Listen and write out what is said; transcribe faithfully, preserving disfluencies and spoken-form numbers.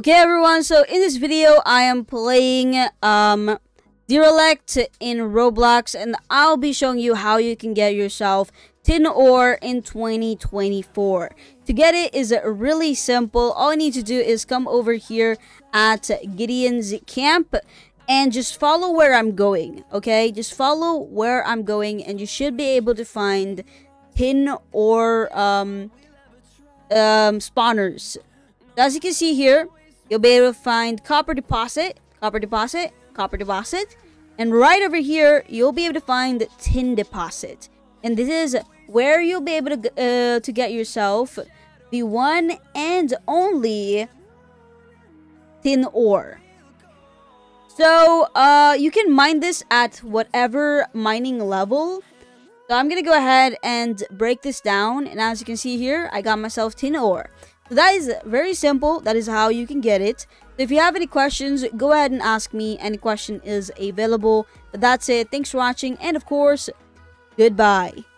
Okay, everyone, so in this video, I am playing um, Derelict in Roblox, and I'll be showing you how you can get yourself Tin Ore in twenty twenty-four. To get it is really simple. All you need to do is come over here at Gideon's Camp and just follow where I'm going, okay? Just follow where I'm going, and you should be able to find Tin Ore um, um, spawners. As you can see here, you'll be able to find Copper Deposit, Copper Deposit, Copper Deposit. And right over here, you'll be able to find Tin Deposit. And this is where you'll be able to, uh, to get yourself the one and only Tin Ore. So, uh, you can mine this at whatever mining level. So, I'm going to go ahead and break this down. And as you can see here, I got myself Tin Ore. So that is very simple. That is how you can get it. So if you have any questions, go ahead and ask me. Any question is available. But that's it. Thanks for watching. And of course, goodbye.